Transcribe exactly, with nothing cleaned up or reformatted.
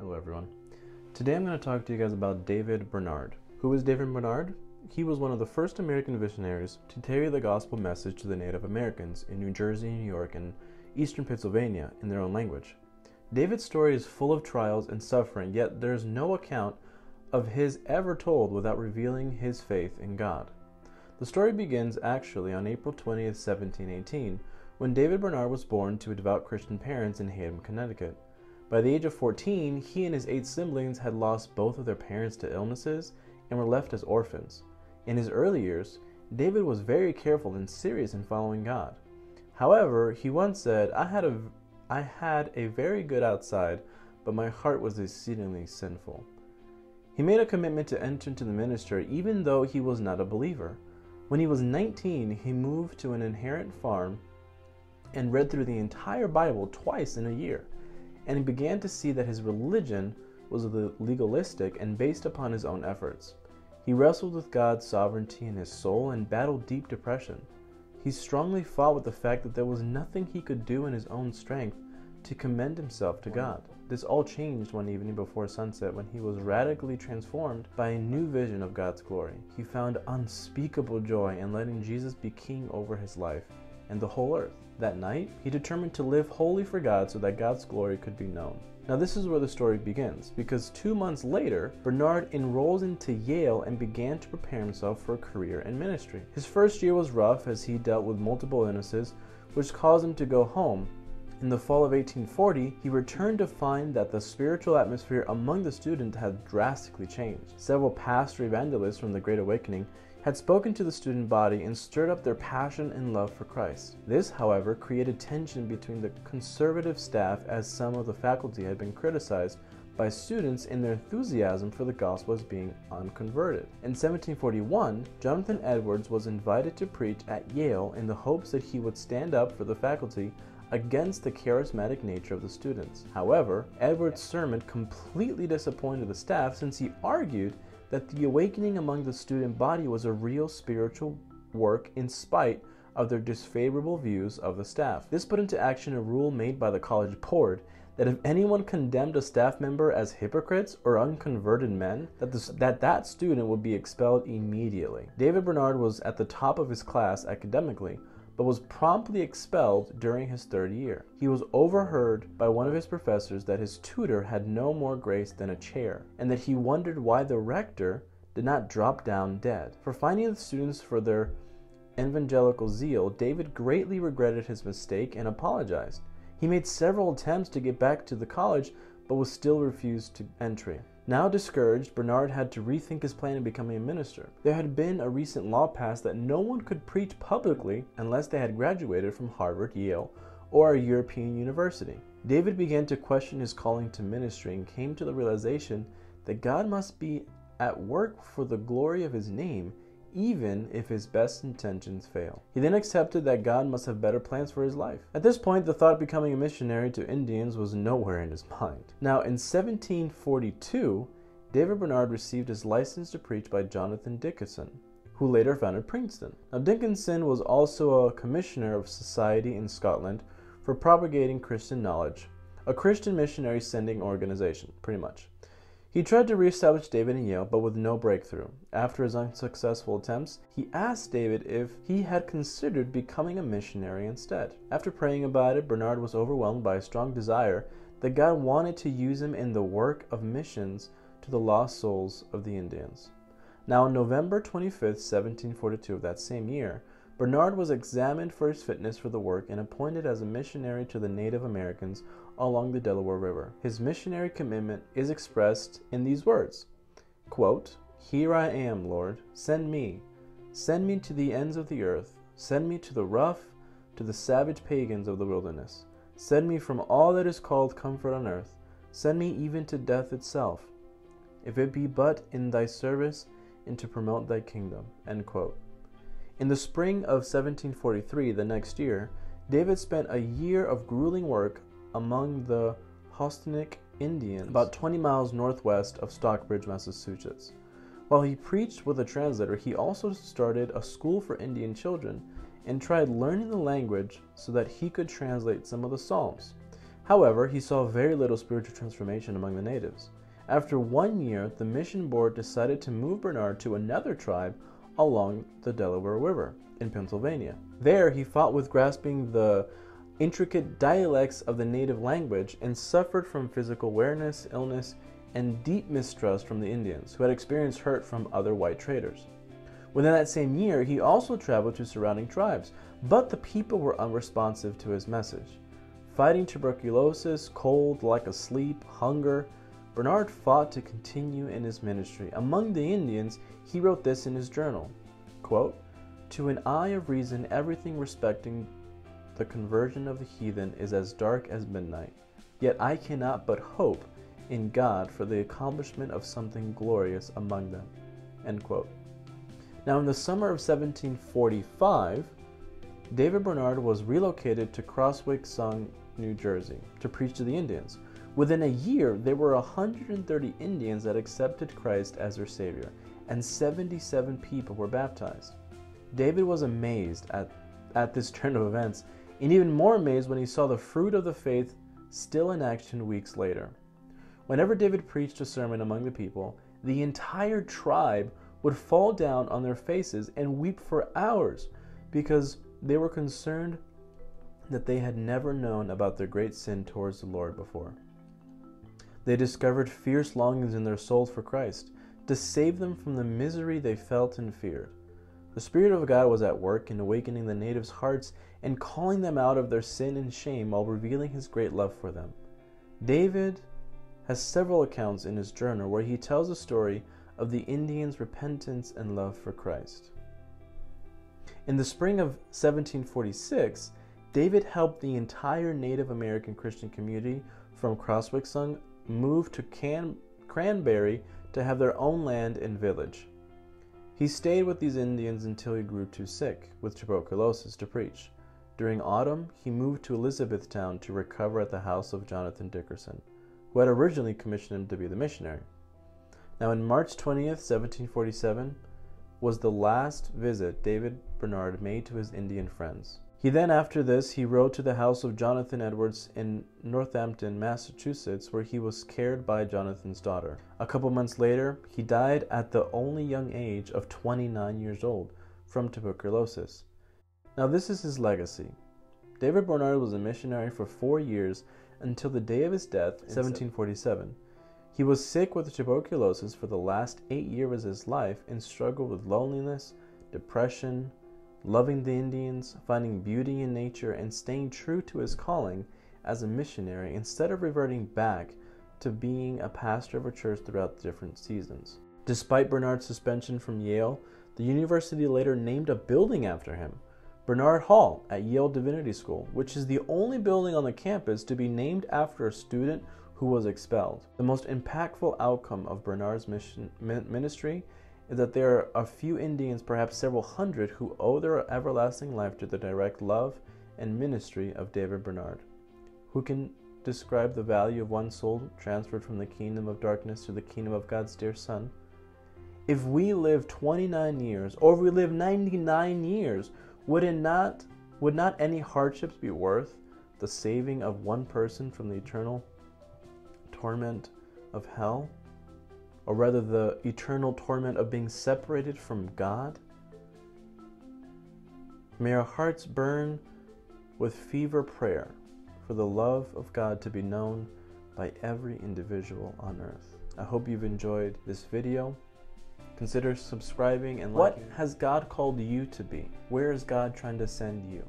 Hello everyone. Today I'm going to talk to you guys about David Brainerd. Who is David Brainerd? He was one of the first American missionaries to carry the gospel message to the Native Americans in New Jersey, New York, and eastern Pennsylvania in their own language. David's story is full of trials and suffering, yet there is no account of his ever told without revealing his faith in God. The story begins actually on April twentieth, seventeen eighteen, when David Brainerd was born to devout Christian parents in Haddam, Connecticut. By the age of fourteen, he and his eight siblings had lost both of their parents to illnesses and were left as orphans. In his early years, David was very careful and serious in following God. However, he once said, I had a, I had a very good outside, but my heart was exceedingly sinful. He made a commitment to enter into the ministry even though he was not a believer. When he was nineteen, he moved to an inherent farm and read through the entire Bible twice in a year, and he began to see that his religion was legalistic and based upon his own efforts. He wrestled with God's sovereignty in his soul and battled deep depression. He strongly fought with the fact that there was nothing he could do in his own strength to commend himself to God. This all changed one evening before sunset when he was radically transformed by a new vision of God's glory. He found unspeakable joy in letting Jesus be king over his life and the whole earth. That night, he determined to live wholly for God so that God's glory could be known. Now this is where the story begins, because two months later, Brainerd enrolls into Yale and began to prepare himself for a career in ministry. His first year was rough as he dealt with multiple illnesses, which caused him to go home. In the fall of eighteen forty, he returned to find that the spiritual atmosphere among the students had drastically changed. Several pastor evangelists from the Great Awakening had spoken to the student body and stirred up their passion and love for Christ. This, however, created tension between the conservative staff, as some of the faculty had been criticized by students in their enthusiasm for the gospel as being unconverted. In seventeen forty-one, Jonathan Edwards was invited to preach at Yale in the hopes that he would stand up for the faculty against the charismatic nature of the students. However, Edwards' sermon completely disappointed the staff, since he argued that the awakening among the student body was a real spiritual work in spite of their disfavorable views of the staff. This put into action a rule made by the college board that if anyone condemned a staff member as hypocrites or unconverted men, that, the, that that student would be expelled immediately. David Brainerd was at the top of his class academically, but was promptly expelled during his third year. He was overheard by one of his professors that his tutor had no more grace than a chair, and that he wondered why the rector did not drop down dead. For finding the students for their evangelical zeal, David greatly regretted his mistake and apologized. He made several attempts to get back to the college, but was still refused to entry. Now discouraged, Brainerd had to rethink his plan of becoming a minister. There had been a recent law passed that no one could preach publicly unless they had graduated from Harvard, Yale, or a European university. David began to question his calling to ministry and came to the realization that God must be at work for the glory of his name, even if his best intentions fail. He then accepted that God must have better plans for his life. At this point, the thought of becoming a missionary to Indians was nowhere in his mind. Now, in seventeen forty-two, David Brainerd received his license to preach by Jonathan Dickinson, who later founded Princeton. Now, Dickinson was also a commissioner of society in Scotland for propagating Christian knowledge, a Christian missionary sending organization, pretty much. He tried to reestablish David in Yale, but with no breakthrough. After his unsuccessful attempts, he asked David if he had considered becoming a missionary instead. After praying about it, Brainerd was overwhelmed by a strong desire that God wanted to use him in the work of missions to the lost souls of the Indians. Now, on November twenty-fifth, seventeen forty-two of that same year, Brainerd was examined for his fitness for the work and appointed as a missionary to the Native Americans along the Delaware River. His missionary commitment is expressed in these words, quote, "Here I am, Lord, send me. Send me to the ends of the earth. Send me to the rough, to the savage pagans of the wilderness. Send me from all that is called comfort on earth. Send me even to death itself, if it be but in thy service and to promote thy kingdom," end quote. In the spring of seventeen forty-three, the next year, David spent a year of grueling work among the Housatonic Indians, about twenty miles northwest of Stockbridge, Massachusetts. While he preached with a translator, he also started a school for Indian children and tried learning the language so that he could translate some of the Psalms. However, he saw very little spiritual transformation among the natives. After one year, the mission board decided to move Brainerd to another tribe along the Delaware River in Pennsylvania. There, he fought with grasping the intricate dialects of the native language and suffered from physical awareness, illness, and deep mistrust from the Indians, who had experienced hurt from other white traders. Within that same year, he also traveled to surrounding tribes, but the people were unresponsive to his message. Fighting tuberculosis, cold, lack of sleep, hunger, Brainerd fought to continue in his ministry. Among the Indians, he wrote this in his journal, quote, "To an eye of reason, everything respecting the conversion of the heathen is as dark as midnight, yet I cannot but hope in God for the accomplishment of something glorious among them," end quote. Now, in the summer of seventeen forty-five, David Brainerd was relocated to Crosswicksung, New Jersey, to preach to the Indians. Within a year, there were one hundred thirty Indians that accepted Christ as their Savior, and seventy-seven people were baptized. David was amazed at, at this turn of events, and even more amazed when he saw the fruit of the faith still in action weeks later. Whenever David preached a sermon among the people, the entire tribe would fall down on their faces and weep for hours because they were concerned that they had never known about their great sin towards the Lord before. They discovered fierce longings in their souls for Christ to save them from the misery they felt and feared. The Spirit of God was at work in awakening the natives' hearts and calling them out of their sin and shame while revealing his great love for them. David has several accounts in his journal where he tells the story of the Indians' repentance and love for Christ. In the spring of seventeen forty-six, David helped the entire Native American Christian community from Crosswicksung move to Can Cranberry to have their own land and village. He stayed with these Indians until he grew too sick with tuberculosis to preach. During autumn, he moved to Elizabethtown to recover at the house of Jonathan Dickinson, who had originally commissioned him to be the missionary. Now, on March twentieth, seventeen forty-seven, was the last visit David Brainerd made to his Indian friends. He then, after this, he rode to the house of Jonathan Edwards in Northampton, Massachusetts, where he was cared by Jonathan's daughter. A couple months later, he died at the only young age of twenty-nine years old from tuberculosis. Now, this is his legacy. David Brainerd was a missionary for four years until the day of his death in seventeen forty-seven. He was sick with tuberculosis for the last eight years of his life and struggled with loneliness, depression, loving the Indians, finding beauty in nature, and staying true to his calling as a missionary instead of reverting back to being a pastor of a church throughout the different seasons. Despite Brainerd's suspension from Yale, the university later named a building after him, Brainerd Hall at Yale Divinity School, which is the only building on the campus to be named after a student who was expelled. The most impactful outcome of Brainerd's mission ministry is that there are a few Indians, perhaps several hundred, who owe their everlasting life to the direct love and ministry of David Brainerd, who can describe the value of one soul transferred from the kingdom of darkness to the kingdom of God's dear Son. If we live twenty-nine years, or if we live ninety-nine years, would it not, would not any hardships be worth the saving of one person from the eternal torment of hell, or rather the eternal torment of being separated from God? May our hearts burn with fever prayer for the love of God to be known by every individual on earth. I hope you've enjoyed this video. Consider subscribing and liking. What has God called you to be? Where is God trying to send you?